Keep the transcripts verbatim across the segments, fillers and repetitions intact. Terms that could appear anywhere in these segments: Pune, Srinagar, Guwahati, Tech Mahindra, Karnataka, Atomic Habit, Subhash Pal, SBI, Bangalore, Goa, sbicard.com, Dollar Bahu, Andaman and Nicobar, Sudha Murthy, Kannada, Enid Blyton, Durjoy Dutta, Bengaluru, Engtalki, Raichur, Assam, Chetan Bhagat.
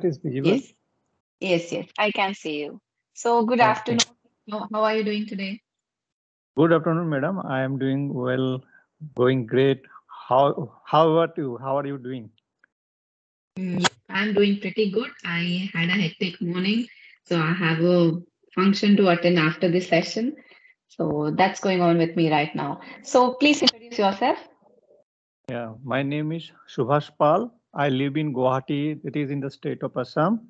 That is visible. Yes. Yes, yes, I can see you. So, good okay. afternoon. How are you doing today? Good afternoon, madam. I am doing well, going great. How how about you? How are you doing? I'm doing pretty good. I had a hectic morning, so I have a function to attend after this session. So that's going on with me right now. So please introduce yourself. Yeah, my name is Subhash Pal. I live in Guwahati, that is in the state of Assam.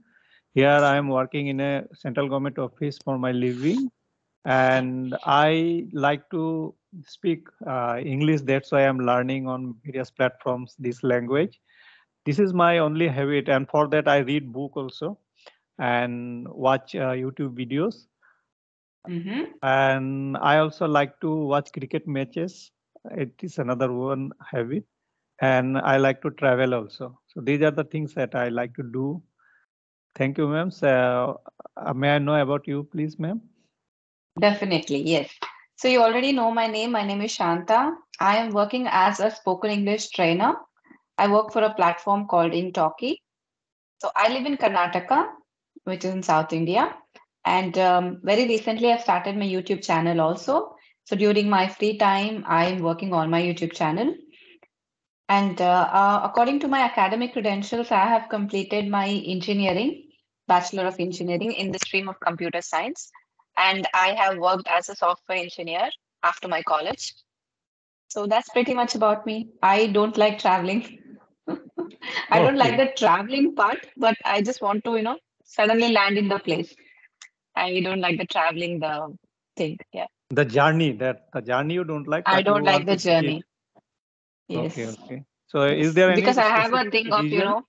Here I am working in a central government office for my living. And I like to speak uh, English. That's why I'm learning on various platforms this language. This is my only habit. And for that, I read book also and watch uh, YouTube videos. Mm-hmm. And I also like to watch cricket matches. It is another one habit. And I like to travel also. So these are the things that I like to do. Thank you, ma'am. So, uh, may I know about you, please, ma'am? Definitely, yes. So you already know my name. My name is Shantha. I am working as a spoken English trainer. I work for a platform called Engtalki. So I live in Karnataka, which is in South India. And um, very recently, I started my YouTube channel also. So during my free time, I am working on my YouTube channel. And uh, uh, according to my academic credentials, I have completed my engineering, Bachelor of Engineering in the stream of computer science. And I have worked as a software engineer after my college. So that's pretty much about me. I don't like traveling. I okay. don't like the traveling part, but I just want to, you know, suddenly land in the place. I don't like the traveling, the thing. Yeah. The journey, that the journey you don't like. I don't like the journey. It. Yes. Okay, okay. So is there any because I have a thing of, you know,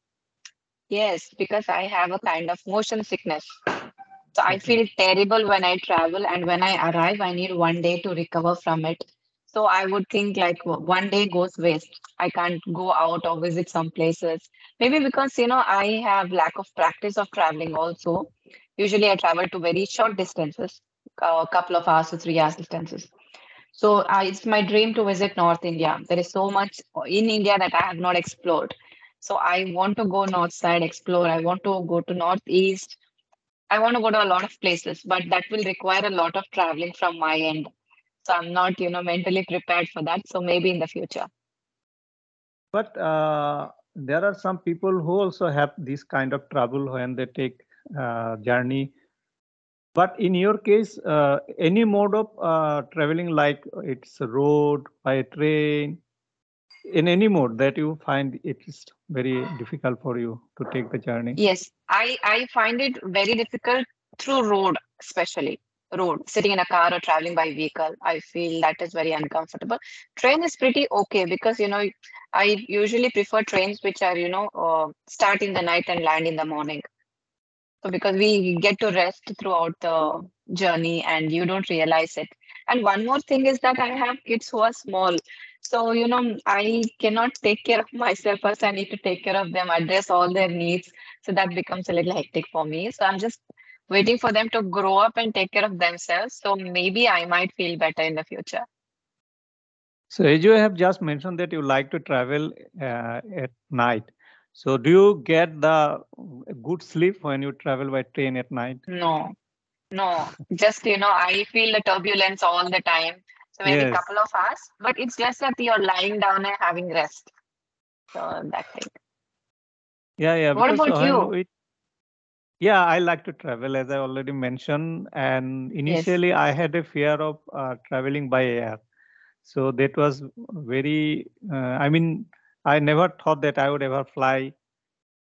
yes, because I have a kind of motion sickness. So I feel terrible when I travel, and when I arrive, I need one day to recover from it. So I would think like one day goes waste. I can't go out or visit some places. Maybe because, you know, I have lack of practice of traveling also. Usually I travel to very short distances, a couple of hours to three hours distances. So uh, it's my dream to visit North India. There is so much in India that I have not explored. So I want to go north side, explore. I want to go to northeast. I want to go to a lot of places, but that will require a lot of traveling from my end. So I'm not, you know, mentally prepared for that. So maybe in the future. But uh, there are some people who also have this kind of trouble when they take uh, journey. But in your case, uh, any mode of uh, traveling, like it's a road, by train, in any mode that you find it is very difficult for you to take the journey? Yes, I, I find it very difficult through road, especially road, sitting in a car or traveling by vehicle. I feel that is very uncomfortable. Train is pretty okay because, you know, I usually prefer trains which are, you know, uh, start in the night and land in the morning. So because we get to rest throughout the journey and you don't realize it. And one more thing is that I have kids who are small. So, you know, I cannot take care of myself first. I need to take care of them, address all their needs. So that becomes a little hectic for me. So I'm just waiting for them to grow up and take care of themselves. So maybe I might feel better in the future. So as you have just mentioned that you like to travel uh, at night. So do you get the good sleep when you travel by train at night? No, no, just, you know, I feel the turbulence all the time. So maybe yes. a couple of hours, but it's just that you're lying down and having rest. So that thing. Yeah, yeah. What about you? It, yeah, I like to travel, as I already mentioned. And initially yes. I had a fear of uh, traveling by air. So that was very, uh, I mean, I never thought that I would ever fly.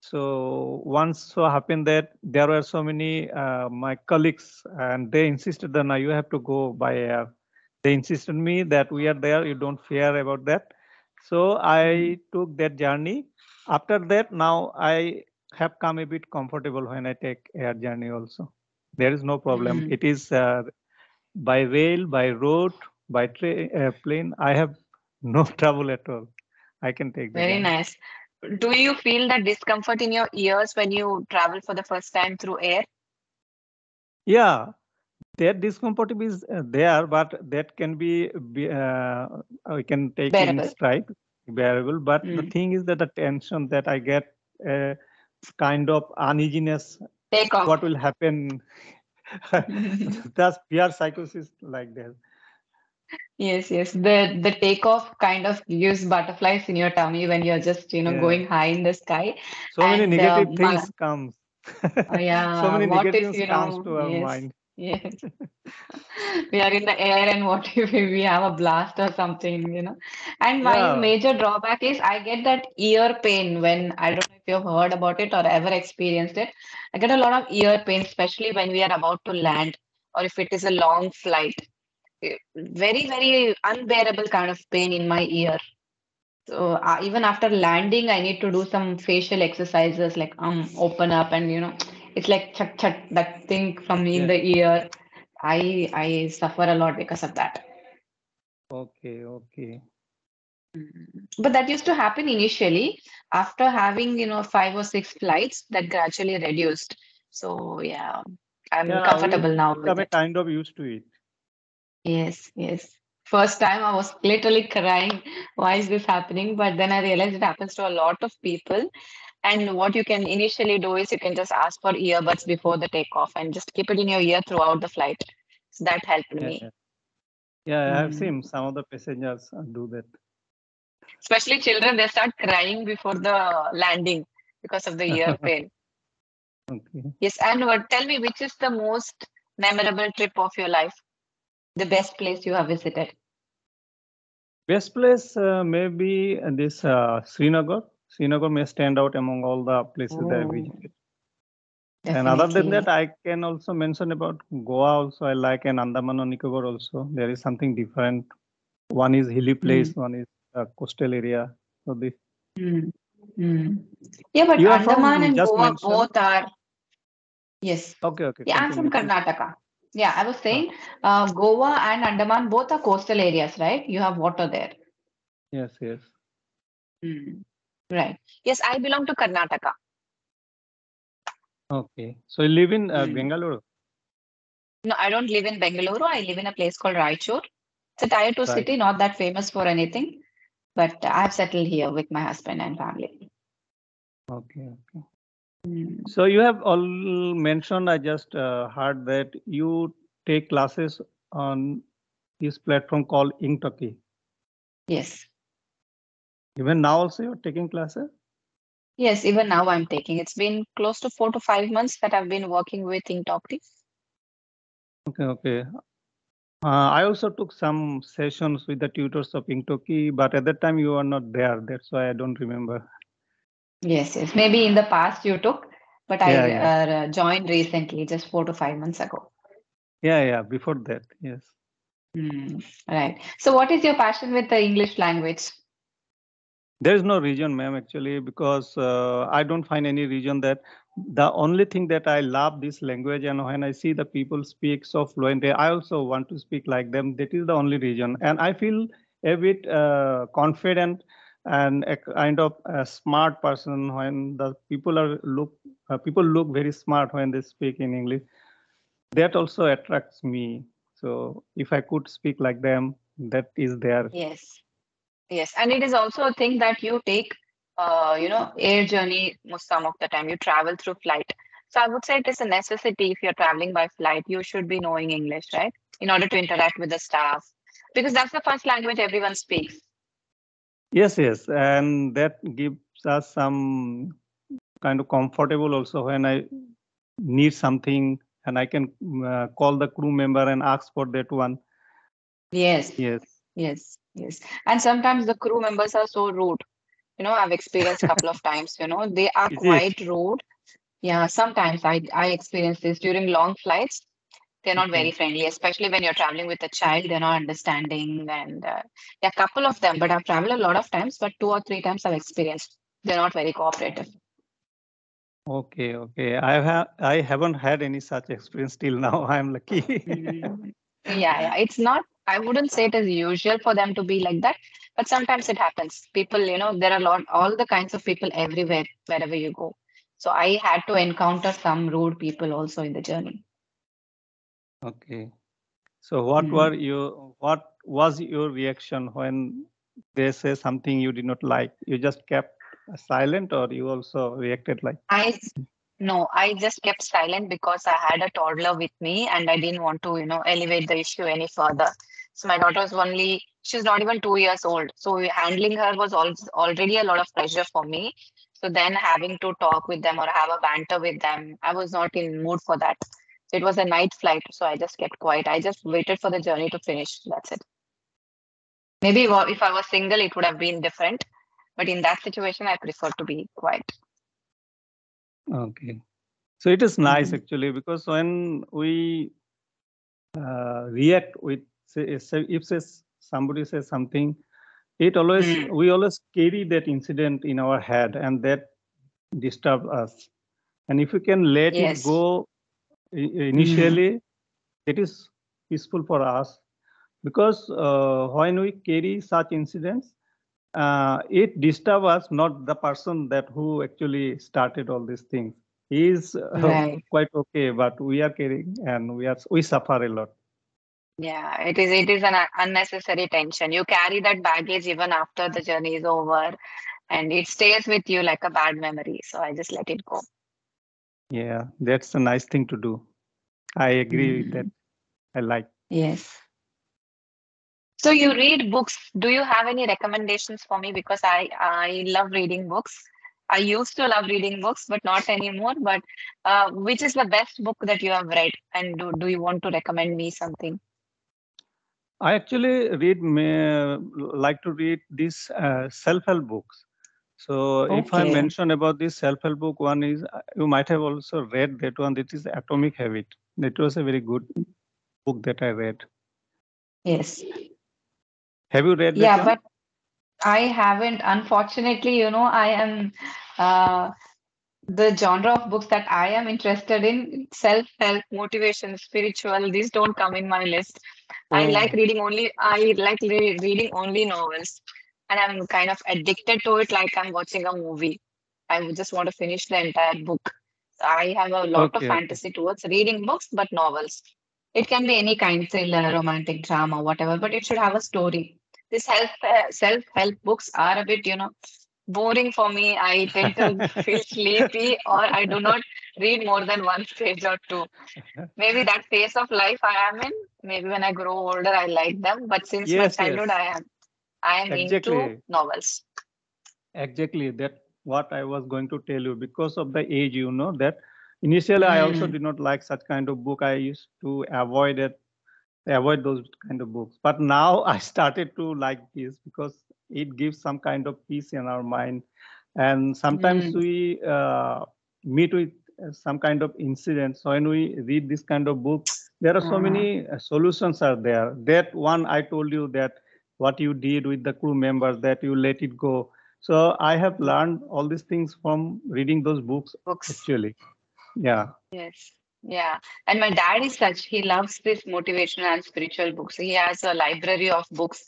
So once so happened that there were so many uh, my colleagues and they insisted that now you have to go by air. They insisted me that we are there. You don't fear about that. So I took that journey. After that, now I have come a bit comfortable when I take air journey also. There is no problem. Mm-hmm. It is uh, by rail, by road, by train, airplane. I have no trouble at all. I can take that. Very nice. Do you feel that discomfort in your ears when you travel for the first time through air? Yeah, that discomfort is there, but that can be, uh, we can take in stride, bearable. But mm. the thing is that the tension that I get uh, kind of uneasiness, take off. What will happen? That's pure psychosis like that. Yes, yes. The the takeoff kind of gives butterflies in your tummy when you're just, you know, yeah. going high in the sky. So and, many negative uh, things comes. Oh, yeah. So many what negative if, things comes know, to our yes, mind. Yes. We are in the air and what if we have a blast or something, you know. And my yeah. major drawback is I get that ear pain when, I don't know if you've heard about it or ever experienced it. I get a lot of ear pain, especially when we are about to land or if it is a long flight. Very, very unbearable kind of pain in my ear. So uh, even after landing, I need to do some facial exercises like um open up and, you know, it's like chak chak, that thing from in yeah. the ear. I I suffer a lot because of that. Okay, okay. But that used to happen initially. After having, you know, five or six flights, that gradually reduced. So yeah, I'm yeah, comfortable we now. I'm kind of used to it. Yes, yes. First time I was literally crying. Why is this happening? But then I realized it happens to a lot of people. And what you can initially do is you can just ask for earbuds before the takeoff and just keep it in your ear throughout the flight. So that helped me. Yeah, yeah. yeah I have mm. seen some of the passengers do that. Especially children, they start crying before the landing because of the ear pain. Okay. Yes, and what, tell me, which is the most memorable trip of your life? The best place you have visited? Best place uh, maybe this uh, Srinagar. Srinagar may stand out among all the places oh, that I visited. Definitely. And other than that, I can also mention about Goa also. I like and Andaman and Nicobar also. There is something different. One is hilly place, mm. one is uh, coastal area. So this. Mm. Mm. Yeah, but you Andaman and Goa mentioned? Both are. Yes. Okay, okay. Yeah, I'm from Karnataka. Yeah, I was saying uh, Goa and Andaman, both are coastal areas, right? You have water there. Yes, yes. Mm. Right. Yes, I belong to Karnataka. Okay. So you live in uh, mm. Bengaluru? No, I don't live in Bengaluru. I live in a place called Raichur. It's a tier two right. city, not that famous for anything. But I've settled here with my husband and family. Okay, okay. So you have all mentioned, I just uh, heard that you take classes on this platform called Engtalki. Yes. Even now also you're taking classes? Yes, even now I'm taking. It's been close to four to five months that I've been working with Engtalki. Okay, okay. Uh, I also took some sessions with the tutors of Engtalki, but at that time you were not there. That's why I don't remember. Yes, yes. Maybe in the past you took, but yeah, I yeah. Uh, joined recently, just four to five months ago. Yeah, yeah. Before that, yes. Mm, right. So what is your passion with the English language? There is no region, ma'am, actually, because uh, I don't find any region that the only thing that I love this language. And when I see the people speak so fluently, I also want to speak like them. That is the only region. And I feel a bit uh, confident and a kind of a smart person when the people are look uh, people look very smart when they speak in English. That also attracts me. So if I could speak like them, that is there. Yes, yes, and it is also a thing that you take, uh, you know, air journey most some of the time. You travel through flight, so I would say it is a necessity. If you're traveling by flight, you should be knowing English, right, in order to interact with the staff, because that's the first language everyone speaks. Yes, yes, and that gives us some kind of comfortable also when I need something and I can uh, call the crew member and ask for that one. Yes, yes, yes, yes. And sometimes the crew members are so rude. You know, I've experienced a couple of times, you know, they are quite rude. Yeah, sometimes I, I experience this during long flights. They're not very friendly, especially when you're traveling with a child. They're not understanding, and uh, there are a couple of them. But I've traveled a lot of times, but two or three times I've experienced they're not very cooperative. Okay, okay. I have I haven't had any such experience till now. I'm lucky. Mm-hmm. Yeah, yeah. It's not. I wouldn't say it is usual for them to be like that, but sometimes it happens. People, you know, there are a lot, all the kinds of people everywhere, wherever you go. So I had to encounter some rude people also in the journey. Okay, so what mm-hmm. were you? What was your reaction when they say something you did not like? You just kept silent or you also reacted like? I No, I just kept silent because I had a toddler with me and I didn't want to, you know, elevate the issue any further. So my daughter was only, she's not even two years old. So handling her was already a lot of pressure for me. So then having to talk with them or have a banter with them, I was not in mood for that. It was a night flight, so I just kept quiet. I just waited for the journey to finish. That's it. Maybe if I was single, it would have been different. But in that situation, I prefer to be quiet. Okay. So it is nice mm-hmm. actually, because when we uh, react with, say, if says somebody says something, it always, mm-hmm. we always carry that incident in our head and that disturbs us. And if we can let yes. it go initially, mm. it is peaceful for us, because uh, when we carry such incidents, uh, it disturbs us, not the person that who actually started all these things. He is uh, right. quite okay, but we are carrying and we are we suffer a lot. Yeah, it is. It is an unnecessary tension. You carry that baggage even after the journey is over, and it stays with you like a bad memory. So I just let it go. Yeah, that's a nice thing to do. I agree mm. with that. I like. Yes. So you read books. Do you have any recommendations for me? Because I, I love reading books. I used to love reading books, but not anymore. But uh, which is the best book that you have read? And do, do you want to recommend me something? I actually read uh, like to read these uh, self-help books. So okay. if I mention about this self-help book, one is, you might have also read that one, that is Atomic Habit. That was a very good book that I read. Yes. Have you read that Yeah, one? But I haven't. Unfortunately, you know, I am, uh, the genre of books that I am interested in, self-help, motivation, spiritual, these don't come in my list. Oh. I like reading only, I like re- reading only novels. And I'm kind of addicted to it, like I'm watching a movie. I just want to finish the entire book. I have a lot okay. of fantasy towards reading books, but novels. It can be any kind, thriller, romantic drama, whatever, but it should have a story. These self, uh, self-help books are a bit, you know, boring for me. I tend to feel sleepy, or I do not read more than one page or two. Maybe that phase of life I am in. Maybe when I grow older, I like them. But since yes, my childhood, yes. I am. I am exactly. into novels. Exactly. That's what I was going to tell you. Because of the age, you know, that initially mm. I also did not like such kind of book. I used to avoid it, avoid those kind of books. But now I started to like this because it gives some kind of peace in our mind. And sometimes mm. we uh, meet with some kind of incident. So when we read this kind of book, there are so mm. many solutions are there. That one I told you that what you did with the crew members, that you let it go. So I have learned all these things from reading those books, books. actually. Yeah. Yes. Yeah. And my dad is such, he loves this motivational and spiritual books. He has a library of books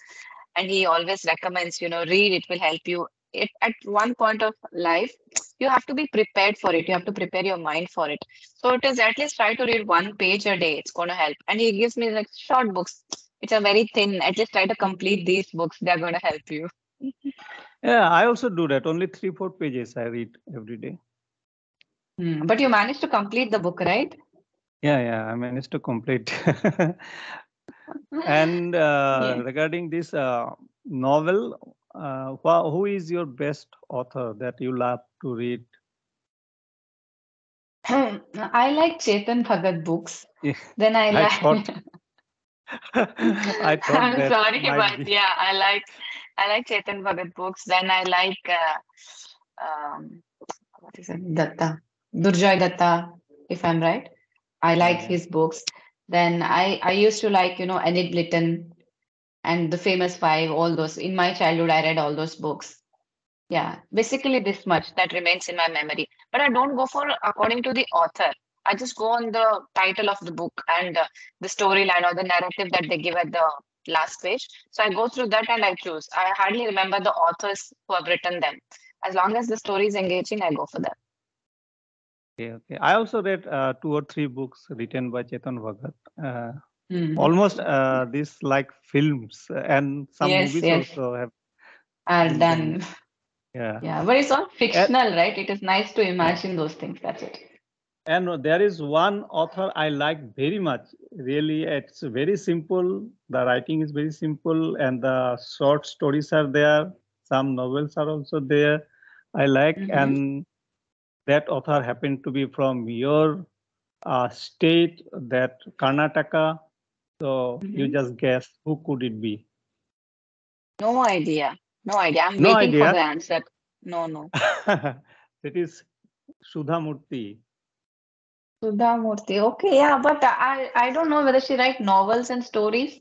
and he always recommends, you know, read, it will help you. It, at one point of life, you have to be prepared for it. You have to prepare your mind for it. So it is at least try to read one page a day. It's going to help. And he gives me like short books. It's a very thin, at least try to complete these books. They're going to help you. Yeah, I also do that. Only three, four pages I read every day. Mm, but you managed to complete the book, right? Yeah, yeah, I managed to complete. And uh, yeah. regarding this uh, novel, uh, who is your best author that you love to read? I like Chetan Bhagat books. Yeah. Then I, I like... Thought... I I'm sorry, but be. yeah, I like I like Chetan Bhagat books. Then I like uh, um, what is it? Dutta, Durjoy Dutta, if I'm right. I like yeah. his books. Then I I used to like you know Enid Blyton and the Famous Five. All those in my childhood, I read all those books. Yeah, basically this much that remains in my memory. But I don't go for according to the author. I just go on the title of the book and uh, the storyline or the narrative that they give at the last page. So I go through that and I choose. I hardly remember the authors who have written them. As long as the story is engaging, I go for that. Okay, okay. I also read uh, two or three books written by Chetan Bhagat. Uh, mm-hmm. Almost uh, these like films and some yes, movies yes. also have. Are done. Yeah. Yeah, but it's all fictional, and, right? It is nice to imagine those things. That's it. And there is one author I like very much. Really, it's very simple. The writing is very simple, and the short stories are there. Some novels are also there. I like, mm-hmm. and that author happened to be from your uh, state, that Karnataka. So mm-hmm. you just guess who could it be? No idea. No idea. I'm no waiting idea. for the answer. No, no. It is Sudha Murthy. Sudha Murthy. Okay, yeah, but I, I don't know whether she writes novels and stories.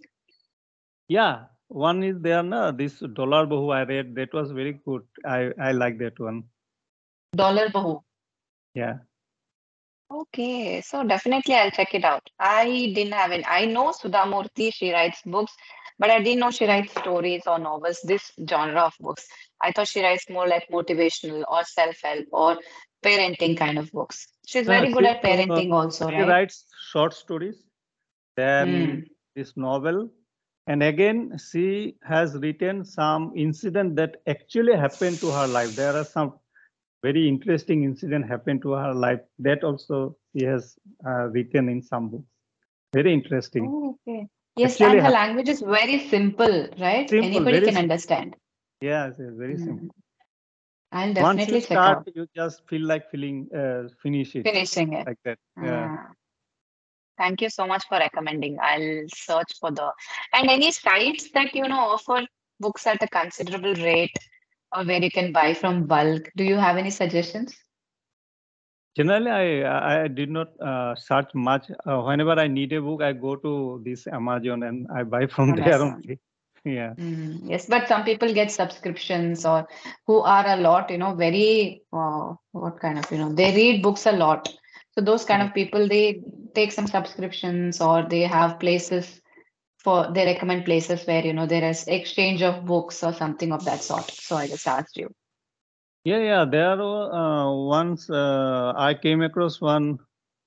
Yeah, one is there, no? This Dollar Bahu I read. That was very good. I, I like that one. Dollar Bahu. Yeah. Okay, so definitely I'll check it out. I didn't have any. I know Sudha Murthy. She writes books. But I didn't know she writes stories or novels, this genre of books. I thought she writes more like motivational or self-help or parenting kind of books. She's very no, good she, at parenting uh, also, she right? She writes short stories, then mm. this novel. And again, she has written some incident that actually happened to her life. There are some very interesting incident happened to her life. That also she has uh, written in some books. Very interesting. Oh, okay. Yes, Actually, and the language is very simple, right? Simple, Anybody can simple. understand. Yes, it's very simple. I'll definitely Once you check start, out. You just feel like feeling, uh, finish it. Finishing it. Like that. Yeah. Ah. Thank you so much for recommending. I'll search for the... And any sites that, you know, offer books at a considerable rate or where you can buy from bulk. Do you have any suggestions? Generally, I I did not uh, search much. Uh, whenever I need a book, I go to this Amazon and I buy from Amazon. there only. Yeah. Mm-hmm. Yes, but some people get subscriptions or who are a lot, you know, very, uh, what kind of, you know, they read books a lot. So those kind of people, they take some subscriptions or they have places for, they recommend places where, you know, there is exchange of books or something of that sort. So I just asked you. Yeah, yeah. There uh, once uh, I came across one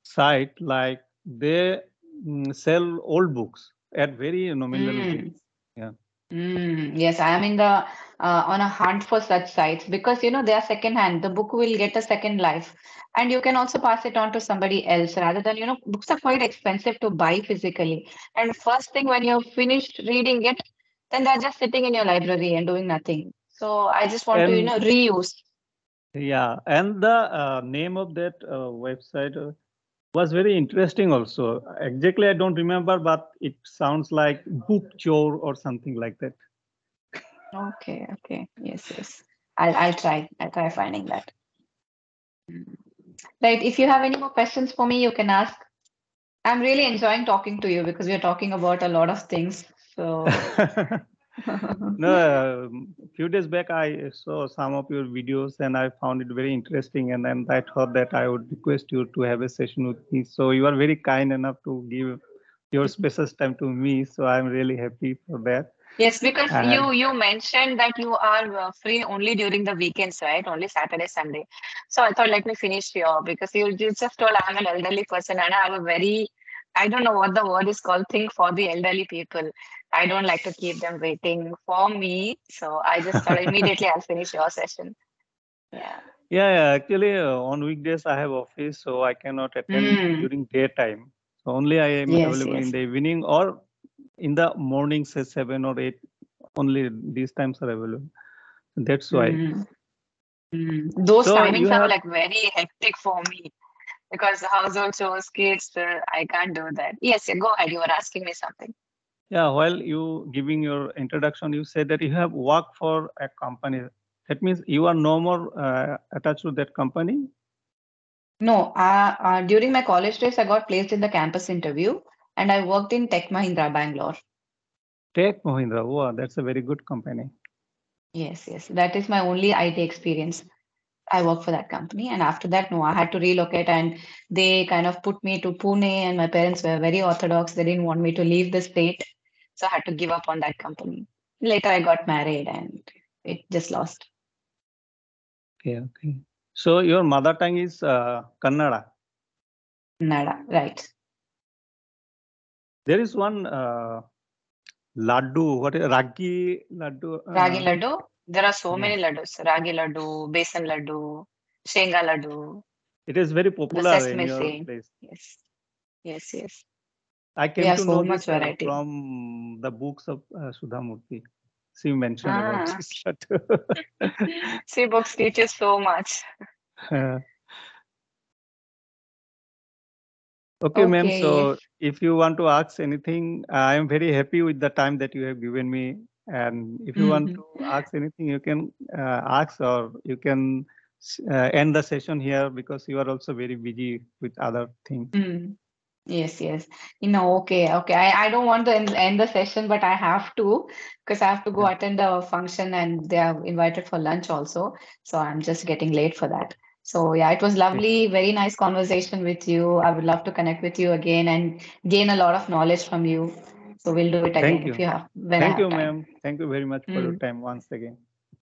site like they mm, sell old books at very nominal mm. rates. Yeah. Mm. Yes, I am in the uh, on a hunt for such sites because you know they are secondhand. The book will get a second life, and you can also pass it on to somebody else rather than you know books are quite expensive to buy physically. And first thing when you're finished reading it, then they're just sitting in your library and doing nothing. So I just want and, to you know reuse. Yeah, and the uh, name of that uh, website uh, was very interesting also. Exactly, I don't remember, but it sounds like book chore or something like that. Okay, okay. Yes, yes. I'll, I'll try. I'll try finding that. Right, if you have any more questions for me, you can ask. I'm really enjoying talking to you because we're talking about a lot of things. So... No, a uh, few days back I saw some of your videos and I found it very interesting and then I thought that I would request you to have a session with me. So you are very kind enough to give your precious time to me. So I'm really happy for that. Yes, because uh, you you mentioned that you are free only during the weekends, right? Only Saturday, Sunday. So I thought, let me finish here because you, you just told I'm an elderly person and I have a very... I don't know what the word is called, thing for the elderly people. I don't like to keep them waiting for me. So I just thought immediately I'll finish your session. Yeah. Yeah, yeah. Actually, uh, on weekdays I have office, so I cannot attend mm. during daytime. So only I am yes, available yes. in the evening or in the morning, say seven or eight. Only these times are available. That's why. Mm. Mm. Those so timings are have... like very hectic for me. Because the household chores, kids, I can't do that. Yes, go ahead. You were asking me something. Yeah, while you giving your introduction, you said that you have worked for a company. That means you are no more uh, attached to that company? No. Uh, uh, during my college days, I got placed in the campus interview and I worked in Tech Mahindra, Bangalore. Tech Mahindra. Wow, that's a very good company. Yes, yes. That is my only I T experience. I worked for that company. And after that, no, I had to relocate and they kind of put me to Pune and my parents were very orthodox. They didn't want me to leave the state. So I had to give up on that company. Later, I got married and it just lost. Okay, okay. So your mother tongue is uh, Kannada? Kannada, right. There is one uh, laddu, what is Ragi laddu? Uh, Ragi laddu? There are so mm. many laddus, ragi laddu, besan laddu, shenga laddu. It is very popular in your place. Yes, yes, yes. I came to so know much this variety. From the books of uh, Sudha Murthy. She mentioned ah. about this laddu. She books teaches so much. Uh, Okay, okay, ma'am. So if you want to ask anything, I am very happy with the time that you have given me. And if you mm-hmm. want to ask anything, you can uh, ask, or you can uh, end the session here, because you are also very busy with other things. Mm. Yes, yes. You know, okay, okay. I, I don't want to end, end the session, but I have to, because I have to go yeah. attend a function and they are invited for lunch also. So I'm just getting late for that. So yeah, it was lovely, very nice conversation with you. I would love to connect with you again and gain a lot of knowledge from you. So we'll do it again if you have. Thank you, ma'am. Thank you very much for mm. your time once again.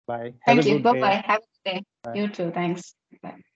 Bye. Thank you. Bye-bye. Have a good day. Bye. You too. Thanks. Bye.